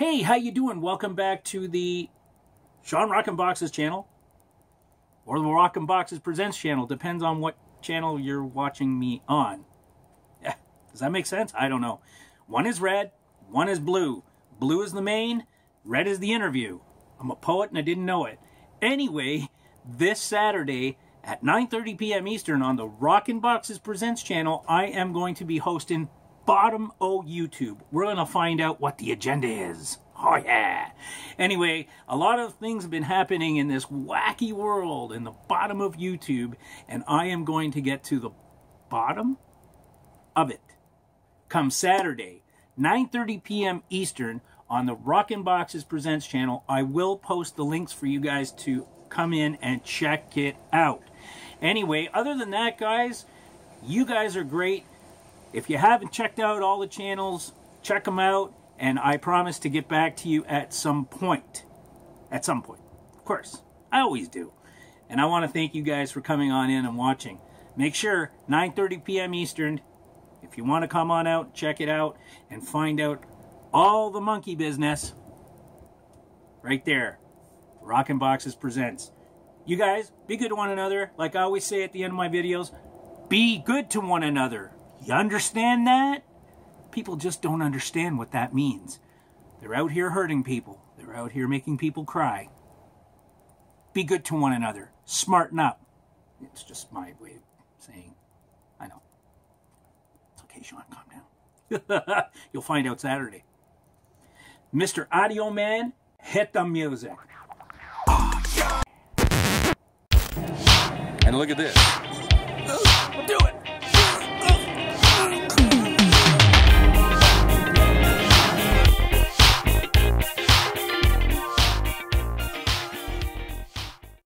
Hey, how you doing? Welcome back to the Sean Rockin' Boxes channel, or the Rockin' Boxes Presents channel. Depends on what channel you're watching me on. Yeah, does that make sense? I don't know. One is red, one is blue. Blue is the main, red is the interview. I'm a poet and I didn't know it. Anyway, this Saturday at 9:30 p.m. Eastern on the Rockin' Boxes Presents channel, I am going to be hosting Bottom O YouTube. We're going to find out what the agenda is. Oh yeah. Anyway, a lot of things have been happening in this wacky world in the bottom of YouTube, and I am going to get to the bottom of it. Come Saturday, 9:30 p.m. Eastern on the Rockin' Boxes Presents channel. I will post the links for you guys to come in and check it out. Anyway, other than that, guys, you guys are great. If you haven't checked out all the channels, check them out, and I promise to get back to you at some point. At some point. Of course. I always do. And I want to thank you guys for coming on in and watching. Make sure, 9:30 p.m. Eastern, if you want to come on out, check it out, and find out all the monkey business right there. Rockin' Boxes Presents. You guys, be good to one another. Like I always say at the end of my videos, be good to one another. You understand that? People just don't understand what that means. They're out here hurting people. They're out here making people cry. Be good to one another. Smarten up. It's just my way of saying, I know. It's okay, Sean, calm down. You'll find out Saturday. Mr. Audio Man, hit the music. And look at this.